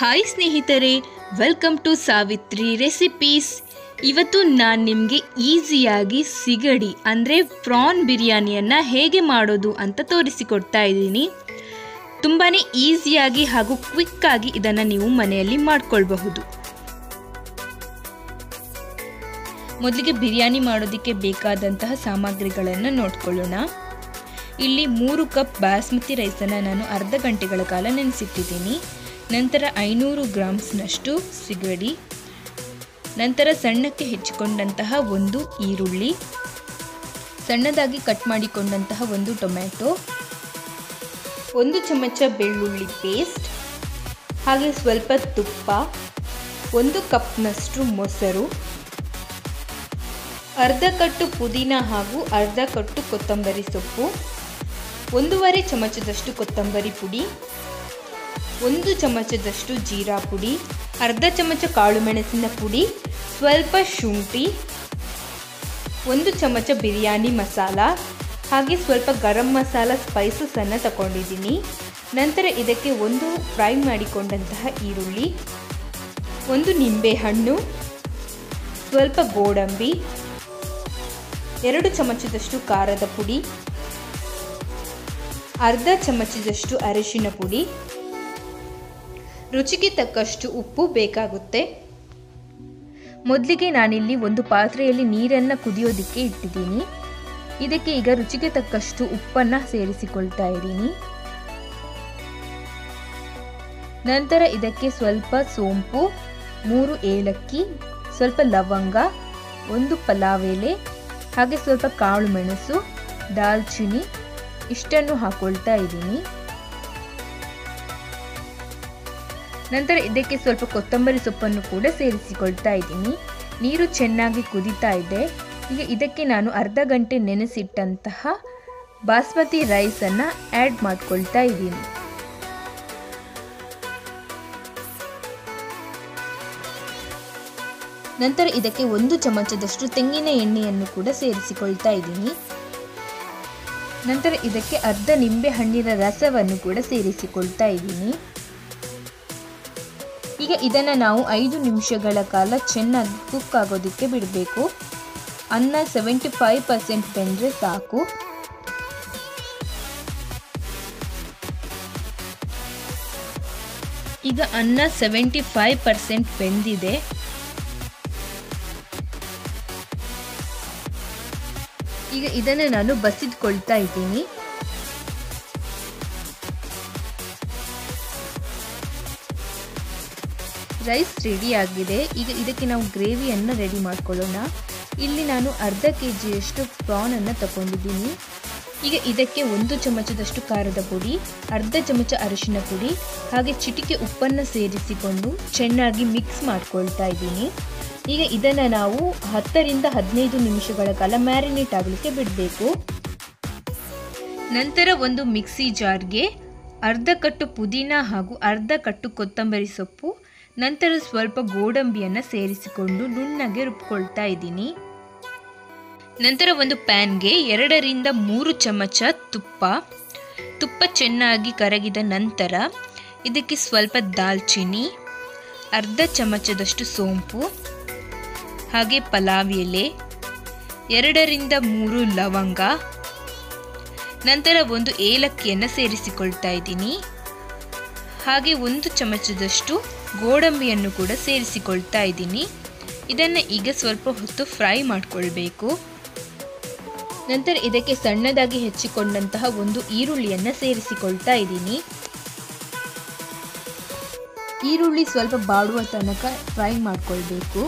Hi ಸ್ನೇಹಿತರೆ, welcome to Savitri recipes. ಇವತ್ತು ನಾನು ನಿಮಗೆ ಈಸಿಯಾಗಿ ಸಿಗಡಿ ಅಂದರೆ ಪ್ರಾನ್ ಬಿರಿಯಾನಿಯನ್ನು ಹೇಗೆ ಮಾಡೋದು ಅಂತ ತೋರಿಸಿಕೊಡ್ತಾ ಇದ್ದೀನಿ. ತುಂಬಾ ಈಸಿಯಾಗಿ ಹಾಗೂ ಕ್ವಿಕ್ಕಾಗಿ ಇದನ್ನು ನೀವು ಮನೆಯಲ್ಲಿ ಮಾಡಿಕೊಳ್ಳಬಹುದು. ಮೊದಲಿಗೆ ಬಿರಿಯಾನಿ ಮಾಡೋದಕ್ಕೆ ಬೇಕಾದಂತಹ ಸಾಮಗ್ರಿಗಳನ್ನು ನೋಡ್ಕೊಳ್ಳೋಣ. ಇಲ್ಲಿ 3 ಕಪ್ ಬಾಸ್ಮತಿ ರೈಸನ್ನು ನಾನು ಅರ್ಧ ಗಂಟೆಗಳ ಕಾಲ ನೆನೆಸಿಟ್ಟಿದ್ದೀನಿ. ನಂತರ 500 ಗ್ರಾಮ್ಸ್ನಷ್ಟು ಸಿಗಡಿ, ನಂತರ ಸಣ್ಣಕ್ಕೆ ಹೆಚ್ಚಿಕೊಂಡಂತಹ 1 ಈರುಳ್ಳಿ, ಸಣ್ಣದಾಗಿ ಕಟ್ ಮಾಡಿಕೊಂಡಂತಹ 1 ಟೊಮ್ಯಾಟೊ, 1 ಚಮಚ ಬೆಳ್ಳುಳ್ಳಿ ಪೇಸ್ಟ್, ಹಾಗೆ ಸ್ವಲ್ಪ ತುಪ್ಪ, 1 ಕಪ್ನಷ್ಟು ಮೊಸರು, ಅರ್ಧ ಕಟ್ಟು ಪುದೀನ ಹಾಗೂ ಅರ್ಧ ಕಟ್ಟು ಕೊತ್ತಂಬರಿ ಸೊಪ್ಪು, 1/2 ಚಮಚದಷ್ಟು ಕೊತ್ತಂಬರಿ ಪುಡಿ, 1 ಚಮಚದಷ್ಟು ಜೀರಾ ಪುಡಿ, ಅರ್ಧ ಚಮಚ ಕಾಳುಮೆಣಸಿನ ಪುಡಿ, ಸ್ವಲ್ಪ ಶುಂಠಿ, 1 ಚಮಚ ಬಿರಿಯಾನಿ ಮಸಾಲ, ಹಾಗೆ ಸ್ವಲ್ಪ ಗರಂ ಮಸಾಲ ಸ್ಪೈಸಸನ್ನು ತಗೊಂಡಿದ್ದೀನಿ. ನಂತರ ಇದಕ್ಕೆ 1 ಫ್ರೈ ಮಾಡಿಕೊಂಡಂತಹ ಈರುಳ್ಳಿ, 1 ನಿಂಬೆಹಣ್ಣು, ಸ್ವಲ್ಪ ಗೋಡಂಬಿ, 2 ಚಮಚದಷ್ಟು ಖಾರದ ಪುಡಿ, ಅರ್ಧ ಚಮಚದಷ್ಟು ಅರಿಶಿನ ಪುಡಿ, ರುಚಿಗೆ ತಕ್ಕಷ್ಟು ಉಪ್ಪು ಬೇಕಾಗುತ್ತೆ. ಮೊದಲಿಗೆ ನಾನಿಲ್ಲಿ ಒಂದು ಪಾತ್ರೆಯಲ್ಲಿ ನೀರನ್ನು ಕುದಿಯೋದಕ್ಕೆ ಇಟ್ಟಿದ್ದೀನಿ. ಇದಕ್ಕೆ ಈಗ ರುಚಿಗೆ ತಕ್ಕಷ್ಟು ಉಪ್ಪನ್ನು ಸೇರಿಸಿಕೊಳ್ತಾ ಇದ್ದೀನಿ. ನಂತರ ಇದಕ್ಕೆ ಸ್ವಲ್ಪ ಸೋಂಪು, 3 ಏಲಕ್ಕಿ, ಸ್ವಲ್ಪ ಲವಂಗ, 1 ಪಲಾವ್ ಎಲೆ, ಹಾಗೆ ಸ್ವಲ್ಪ ಕಾಳು ಮೆಣಸು, ದಾಲ್ಚಿನ್ನಿ ಇಷ್ಟನ್ನು ಹಾಕೊಳ್ತಾ ಇದ್ದೀನಿ. ನಂತರ ಇದಕ್ಕೆ ಸ್ವಲ್ಪ ಕೊತ್ತಂಬರಿ ಸೊಪ್ಪನ್ನು ಕೂಡ ಸೇರಿಸಿಕೊಳ್ತಾ ಇದ್ದೀನಿ. ನೀರು ಚೆನ್ನಾಗಿ ಕುದೀತಾ ಇದೆ. ಈಗ ಇದಕ್ಕೆ ನಾನು ಅರ್ಧ ಗಂಟೆ ನೆನೆಸಿಟ್ಟಂತಹ ಬಾಸ್ಮತಿ ರೈಸನ್ನು ಆ್ಯಡ್ ಮಾಡಿಕೊಳ್ತಾ ಇದ್ದೀನಿ. ನಂತರ ಇದಕ್ಕೆ 1 ಚಮಚದಷ್ಟು ತೆಂಗಿನ ಎಣ್ಣೆಯನ್ನು ಕೂಡ ಸೇರಿಸಿಕೊಳ್ತಾ ಇದ್ದೀನಿ. ನಂತರ ಇದಕ್ಕೆ ಅರ್ಧ ನಿಂಬೆಹಣ್ಣಿನ ರಸವನ್ನು ಕೂಡ ಸೇರಿಸಿಕೊಳ್ತಾ ಇದ್ದೀನಿ. ಈಗ ಇದನ್ನು ನಾವು 5 ನಿಮಿಷಗಳ ಕಾಲ ಚೆನ್ನಾಗಿ ಕುಕ್ ಆಗೋದಕ್ಕೆ ಬಿಡಬೇಕು. ಅನ್ನ 75% ಬೆಂದರೆ ಸಾಕು. ಈಗ ಅನ್ನ 75% ಬೆಂದಿದೆ. ಈಗ ಇದನ್ನು ನಾನು ಬಸಿದ್ಕೊಳ್ತಾ ಇದ್ದೀನಿ. ರೈಸ್ ರೆಡಿ ಆಗಿದೆ. ಈಗ ಇದಕ್ಕೆ ನಾವು ಗ್ರೇವಿಯನ್ನು ರೆಡಿ ಮಾಡ್ಕೊಳ್ಳೋಣ. ಇಲ್ಲಿ ನಾನು ಅರ್ಧ ಕೆಜಿಯಷ್ಟು ಪ್ರಾನನ್ನು ತಗೊಂಡಿದ್ದೀನಿ. ಈಗ ಇದಕ್ಕೆ 1 ಚಮಚದಷ್ಟು ಖಾರದ ಪುಡಿ, ಅರ್ಧ ಚಮಚ ಅರಿಶಿನ ಪುಡಿ, ಹಾಗೆ ಚಿಟಿಕೆ ಉಪ್ಪನ್ನು ಸೇರಿಸಿಕೊಂಡು ಚೆನ್ನಾಗಿ ಮಿಕ್ಸ್ ಮಾಡ್ಕೊಳ್ತಾ ಇದ್ದೀನಿ. ಈಗ ಇದನ್ನು ನಾವು 10 ರಿಂದ 15 ನಿಮಿಷಗಳ ಕಾಲ ಮ್ಯಾರಿನೇಟ್ ಆಗಲಿಕ್ಕೆ ಬಿಡಬೇಕು. ನಂತರ ಒಂದು ಮಿಕ್ಸಿ ಜಾರ್ಗೆ ಅರ್ಧ ಕಟ್ಟು ಪುದೀನ ಹಾಗೂ ಅರ್ಧ ಕಟ್ಟು ಕೊತ್ತಂಬರಿ ಸೊಪ್ಪು, ನಂತರ ಸ್ವಲ್ಪ ಗೋಡಂಬಿಯನ್ನು ಸೇರಿಸಿಕೊಂಡು ನುಣ್ಣಗೆ ರುಬ್ಕೊಳ್ತಾ ಇದ್ದೀನಿ. ನಂತರ ಒಂದು ಪ್ಯಾನ್ಗೆ 2 ರಿಂದ 3 ಚಮಚ ತುಪ್ಪ ಚೆನ್ನಾಗಿ ಕರಗಿದ ನಂತರ ಇದಕ್ಕೆ ಸ್ವಲ್ಪ ದಾಲ್ಚಿನ್ನಿ, ಅರ್ಧ ಚಮಚದಷ್ಟು ಸೋಂಪು, ಹಾಗೆ ಪಲಾವ್ ಎಲೆ, 2 ರಿಂದ 3 ಲವಂಗ, ನಂತರ 1 ಏಲಕ್ಕಿಯನ್ನು ಸೇರಿಸಿಕೊಳ್ತಾ ಇದ್ದೀನಿ. ಹಾಗೆ 1 ಚಮಚದಷ್ಟು ಗೋಡಂಬಿಯನ್ನು ಕೂಡ ಸೇರಿಸಿಕೊಳ್ತಾ ಇದ್ದೀನಿ. ಇದನ್ನು ಈಗ ಸ್ವಲ್ಪ ಹೊತ್ತು ಫ್ರೈ ಮಾಡಿಕೊಳ್ಬೇಕು. ನಂತರ ಇದಕ್ಕೆ ಸಣ್ಣದಾಗಿ ಹೆಚ್ಚಿಕೊಂಡಂತಹ 1 ಈರುಳ್ಳಿಯನ್ನು ಸೇರಿಸಿಕೊಳ್ತಾ ಇದ್ದೀನಿ. ಈರುಳ್ಳಿ ಸ್ವಲ್ಪ ಬಾಡುವ ತನಕ ಫ್ರೈ ಮಾಡಿಕೊಳ್ಬೇಕು.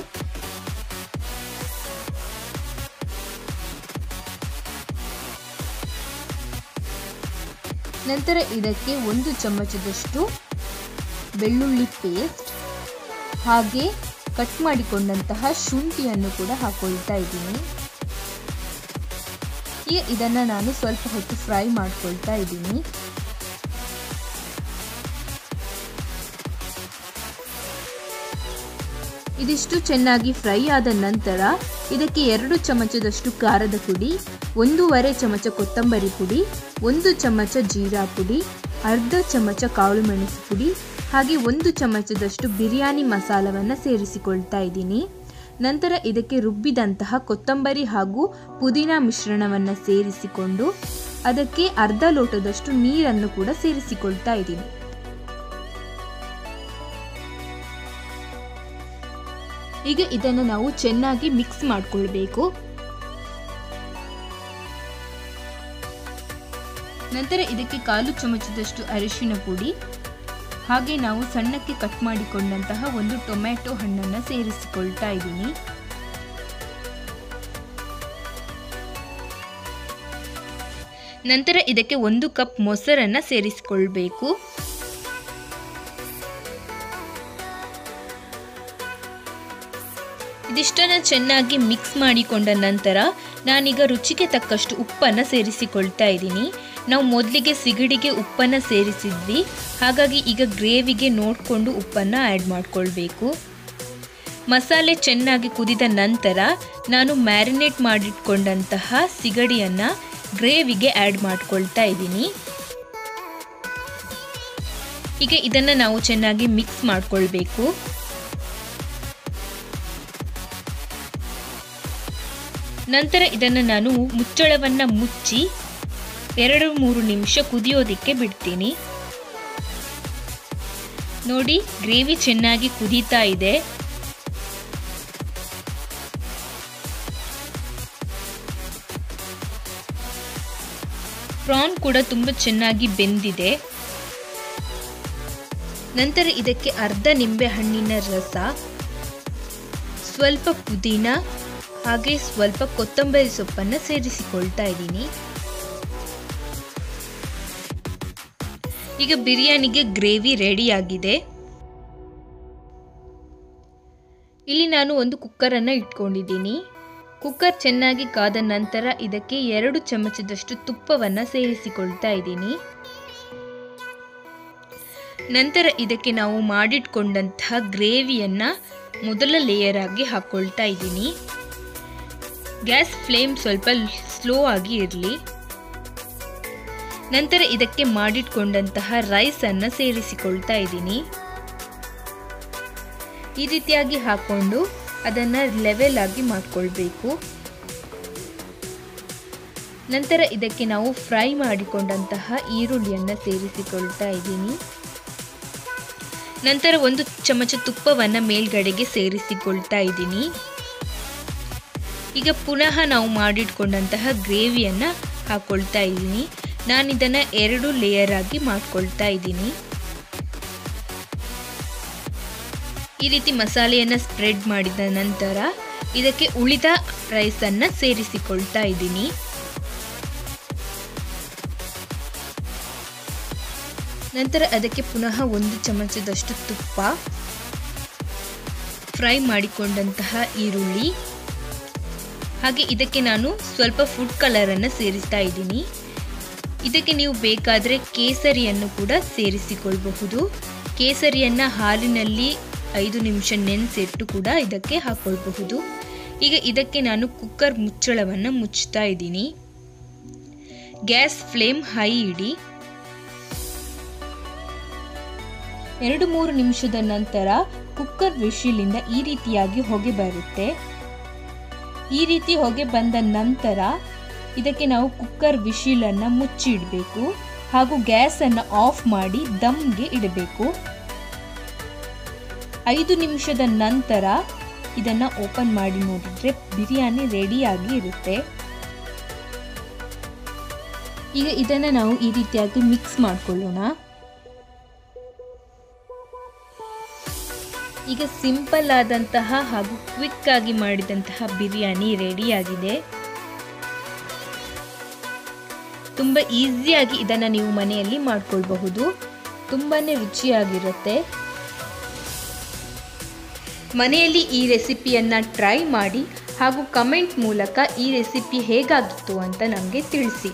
ನಂತರ ಇದಕ್ಕೆ 1 ಚಮಚದಷ್ಟು ಬೆಳ್ಳುಳ್ಳಿ ಪೇಸ್ಟ್, ಹಾಗೆ ಕಟ್ ಮಾಡಿಕೊಂಡಂತಹ ಶುಂಠಿಯನ್ನು ಕೂಡ ಹಾಕೊಳ್ತಾ ಇದ್ದೀನಿ. ಈಗ ಇದನ್ನು ನಾನು ಸ್ವಲ್ಪ ಹೊತ್ತು ಫ್ರೈ ಮಾಡಿಕೊಳ್ತಾ ಇದ್ದೀನಿ. ಇದಿಷ್ಟು ಚೆನ್ನಾಗಿ ಫ್ರೈ ಆದ ನಂತರ ಇದಕ್ಕೆ 2 ಚಮಚದಷ್ಟು ಖಾರದ ಪುಡಿ, 1/2 ಚಮಚ ಕೊತ್ತಂಬರಿ ಪುಡಿ, 1 ಚಮಚ ಜೀರಾ ಪುಡಿ, ಅರ್ಧ ಚಮಚ ಕಾಳುಮೆಣಸು ಪುಡಿ, ಹಾಗೆ 1 ಚಮಚದಷ್ಟು ಬಿರಿಯಾನಿ ಮಸಾಲವನ್ನು ಸೇರಿಸಿಕೊಳ್ಳುತ್ತಾ ಇದ್ದೀನಿ। ನಂತರ ಇದಕ್ಕೆ ರುಬ್ಬಿದಂತ ಕೊತ್ತಂಬರಿ ಹಾಗೂ ಪುದೀನ ಮಿಶ್ರಣವನ್ನು ಸೇರಿಸಿಕೊಂಡು ಅದಕ್ಕೆ ಅರ್ಧ ಲೋಟದಷ್ಟು ನೀರನ್ನು ಕೂಡ ಸೇರಿಸಿಕೊಳ್ಳುತ್ತಾ ಇದ್ದೀನಿ। ಈಗ ಇದನ್ನು ನಾವು ಚೆನ್ನಾಗಿ ಮಿಕ್ಸ್ ಮಾಡಿಕೊಳ್ಳಬೇಕು। ನಂತರ ಇದಕ್ಕೆ 1/4 ಚಮಚದಷ್ಟು ಅರಿಶಿನ ಪುಡಿ ಹಾಗೆ ನಾವು ಸಣ್ಣಕ್ಕೆ ಕಟ್ ಮಾಡಿಕೊಂಡಂತಹ ಒಂದು ಟೊಮ್ಯಾಟೊ ಹಣ್ಣನ್ನು ಸೇರಿಸಿಕೊಳ್ಳುತ್ತಾ ಇದ್ದೀನಿ। ನಂತರ ಇದಕ್ಕೆ 1 ಕಪ್ ಮೊಸರನ್ನು ಸೇರಿಸಿಕೊಳ್ಳಬೇಕು। ಇದಿಷ್ಟನ್ನು ಚೆನ್ನಾಗಿ ಮಿಕ್ಸ್ ಮಾಡಿಕೊಂಡ ನಂತರ ನಾನೀಗ ರುಚಿಗೆ ತಕ್ಕಷ್ಟು ಉಪ್ಪನ್ನು ಸೇರಿಸಿಕೊಳ್ಳುತ್ತಾ ಇದ್ದೀನಿ। ನಾವು ಮೊದಲಿಗೆ ಸಿಗಡಿಗೆ ಉಪ್ಪನ್ನು ಸೇರಿಸಿದ್ವಿ, ಹಾಗಾಗಿ ಈಗ ಗ್ರೇವಿಗೆ ನೋಡಿಕೊಂಡು ಉಪ್ಪನ್ನು ಆ್ಯಡ್ ಮಾಡಿಕೊಳ್ಳಬೇಕು। ಮಸಾಲೆ ಚೆನ್ನಾಗಿ ಕುದಿದ ನಂತರ ನಾನು ಮ್ಯಾರಿನೇಟ್ ಮಾಡಿಟ್ಕೊಂಡಂತಹ ಸಿಗಡಿಯನ್ನು ಗ್ರೇವಿಗೆ ಆ್ಯಡ್ ಮಾಡಿಕೊಳ್ತಾ ಇದ್ದೀನಿ। ಈಗ ಇದನ್ನು ನಾವು ಚೆನ್ನಾಗಿ ಮಿಕ್ಸ್ ಮಾಡಿಕೊಳ್ಳಬೇಕು। ನಂತರ ಇದನ್ನು ನಾನು ಮುಚ್ಚಳವನ್ನು ಮುಚ್ಚಿ 2-3 ನಿಮಿಷ ಕುದಿಯೋದಕ್ಕೆ ಬಿಡ್ತೀನಿ। ನೋಡಿ, ಗ್ರೇವಿ ಚೆನ್ನಾಗಿ ಕುದೀತಾ ಇದೆ। ಪ್ರಾನ್ ಕೂಡ ತುಂಬ ಚೆನ್ನಾಗಿ ಬೆಂದಿದೆ। ನಂತರ ಇದಕ್ಕೆ ಅರ್ಧ ನಿಂಬೆ ಹಣ್ಣಿನ ರಸ, ಸ್ವಲ್ಪ ಪುದೀನ ಹಾಗೆ ಸ್ವಲ್ಪ ಕೊತ್ತಂಬರಿ ಸೊಪ್ಪನ್ನು ಸೇರಿಸಿಕೊಳ್ತಾ ಇದ್ದೀನಿ। ಈಗ ಬಿರಿಯಾನಿಗೆ ಗ್ರೇವಿ ರೆಡಿಯಾಗಿದೆ। ಇಲ್ಲಿ ನಾನು ಒಂದು ಕುಕ್ಕರನ್ನು ಇಟ್ಕೊಂಡಿದ್ದೀನಿ। ಕುಕ್ಕರ್ ಚೆನ್ನಾಗಿ ಕಾದ ನಂತರ ಇದಕ್ಕೆ 2 ಚಮಚದಷ್ಟು ತುಪ್ಪವನ್ನು ಸೇರಿಸಿಕೊಳ್ತಾ ಇದ್ದೀನಿ। ನಂತರ ಇದಕ್ಕೆ ನಾವು ಮಾಡಿಟ್ಕೊಂಡಂತಹ ಗ್ರೇವಿಯನ್ನು ಮೊದಲ ಲೇಯರ್ ಆಗಿ ಹಾಕ್ಕೊಳ್ತಾ ಇದ್ದೀನಿ। ಗ್ಯಾಸ್ ಫ್ಲೇಮ್ ಸ್ವಲ್ಪ ಸ್ಲೋ ಆಗಿ ಇರಲಿ। ನಂತರ ಇದಕ್ಕೆ ಮಾಡಿಟ್ಕೊಂಡಂತಹ ರೈಸನ್ನು ಸೇರಿಸಿಕೊಳ್ತಾ ಇದ್ದೀನಿ। ಈ ರೀತಿಯಾಗಿ ಹಾಕ್ಕೊಂಡು ಅದನ್ನು ಲೆವೆಲ್ ಆಗಿ ಮಾಡಿಕೊಳ್ಬೇಕು। ನಂತರ ಇದಕ್ಕೆ ನಾವು ಫ್ರೈ ಮಾಡಿಕೊಂಡಂತಹ ಈರುಳ್ಳಿಯನ್ನು ಸೇರಿಸಿಕೊಳ್ತಾ ಇದ್ದೀನಿ। ನಂತರ 1 ಚಮಚ ತುಪ್ಪವನ್ನು ಮೇಲ್ಗಡೆಗೆ ಸೇರಿಸಿಕೊಳ್ತಾ ಇದ್ದೀನಿ। ಈಗ ಪುನಃ ನಾವು ಮಾಡಿಟ್ಕೊಂಡಂತಹ ಗ್ರೇವಿಯನ್ನು ಹಾಕ್ಕೊಳ್ತಾ ಇದ್ದೀನಿ। ನಾನಿದನ್ನು 2 ಲೇಯರ್ ಆಗಿ ಮಾಡ್ಕೊಳ್ತಾ ಇದ್ದೀನಿ। ಈ ರೀತಿ ಮಸಾಲೆಯನ್ನು ಸ್ಪ್ರೆಡ್ ಮಾಡಿದ ನಂತರ ಇದಕ್ಕೆ ಉಳಿದ ರೈಸನ್ನು ಸೇರಿಸಿಕೊಳ್ತಾ ಇದ್ದೀನಿ। ನಂತರ ಅದಕ್ಕೆ ಪುನಃ 1 ಚಮಚದಷ್ಟು ತುಪ್ಪ, ಫ್ರೈ ಮಾಡಿಕೊಂಡಂತಹ ಈರುಳ್ಳಿ ಹಾಗೆ ಇದಕ್ಕೆ ನಾನು ಸ್ವಲ್ಪ ಫುಡ್ ಕಲರನ್ನು ಸೇರಿಸ್ತಾ ಇದ್ದೀನಿ। ಇದಕ್ಕೆ ನೀವು ಬೇಕಾದರೆ ಕೇಸರಿಯನ್ನು ಕೂಡ ಸೇರಿಸಿಕೊಳ್ಳಬಹುದು। ಕೇಸರಿಯನ್ನು ಹಾಲಿನಲ್ಲಿ 5 ನಿಮಿಷ ನೆನೆಸಿಟ್ಟು ಕೂಡ ಇದಕ್ಕೆ ಹಾಕ್ಕೊಳ್ಬಹುದು। ಈಗ ಇದಕ್ಕೆ ನಾನು ಕುಕ್ಕರ್ ಮುಚ್ಚಳವನ್ನು ಮುಚ್ಚುತ್ತಾ ಇದ್ದೀನಿ। ಗ್ಯಾಸ್ ಫ್ಲೇಮ್ ಹೈ ಇಡಿ। 2-3 ನಿಮಿಷದ ನಂತರ ಕುಕ್ಕರ್ ವಿಶಿಲಿಂದ ಈ ರೀತಿಯಾಗಿ ಹೊಗೆ ಬರುತ್ತೆ। ಈ ರೀತಿ ಹೊಗೆ ಬಂದ ನಂತರ ಇದಕ್ಕೆ ನಾವು ಕುಕ್ಕರ್ ವಿಶಿಲನ್ನು ಮುಚ್ಚಿಡಬೇಕು ಹಾಗೂ ಗ್ಯಾಸನ್ನು ಆಫ್ ಮಾಡಿ ದಮ್ಗೆ ಇಡಬೇಕು। 5 ನಿಮಿಷದ ನಂತರ ಇದನ್ನು ಓಪನ್ ಮಾಡಿ ನೋಡಿದರೆ ಬಿರಿಯಾನಿ ರೆಡಿಯಾಗಿ ಇರುತ್ತೆ। ಈಗ ಇದನ್ನು ನಾವು ಈ ರೀತಿಯಾಗಿ ಮಿಕ್ಸ್ ಮಾಡಿಕೊಳ್ಳೋಣ। ಈಗ ಸಿಂಪಲ್ ಆದಂತಹ ಹಾಗೂ ಕ್ವಿಕ್ ಆಗಿ ಮಾಡಿದಂತಹ ಬಿರಿಯಾನಿ ರೆಡಿಯಾಗಿದೆ। ತುಂಬ ಈಸಿಯಾಗಿ ಇದನ್ನು ನೀವು ಮನೆಯಲ್ಲಿ ಮಾಡಿಕೊಳ್ಳಬಹುದು। ತುಂಬಾ ರುಚಿಯಾಗಿರುತ್ತೆ। ಮನೆಯಲ್ಲಿ ಈ ರೆಸಿಪಿಯನ್ನು ಟ್ರೈ ಮಾಡಿ ಹಾಗೂ ಕಮೆಂಟ್ ಮೂಲಕ ಈ ರೆಸಿಪಿ ಹೇಗಾಗಿತ್ತು ಅಂತ ನಮಗೆ ತಿಳಿಸಿ।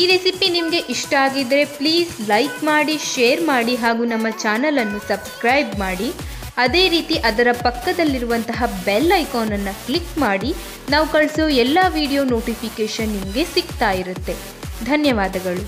ಈ ರೆಸಿಪಿ ನಿಮಗೆ ಇಷ್ಟ ಆಗಿದ್ದರೆ ಪ್ಲೀಸ್ ಲೈಕ್ ಮಾಡಿ, ಶೇರ್ ಮಾಡಿ ಹಾಗೂ ನಮ್ಮ ಚಾನಲನ್ನು ಸಬ್ಸ್ಕ್ರೈಬ್ ಮಾಡಿ। ಅದೇ ರೀತಿ ಅದರ ಪಕ್ಕದಲ್ಲಿರುವಂತಹ ಬೆಲ್ ಐಕಾನನ್ನು ಕ್ಲಿಕ್ ಮಾಡಿ ನಾವು ಕಳಿಸೋ ಎಲ್ಲ ವಿಡಿಯೋ ನೋಟಿಫಿಕೇಷನ್ ನಿಮಗೆ ಸಿಗ್ತಾ ಇರುತ್ತೆ। ಧನ್ಯವಾದಗಳು.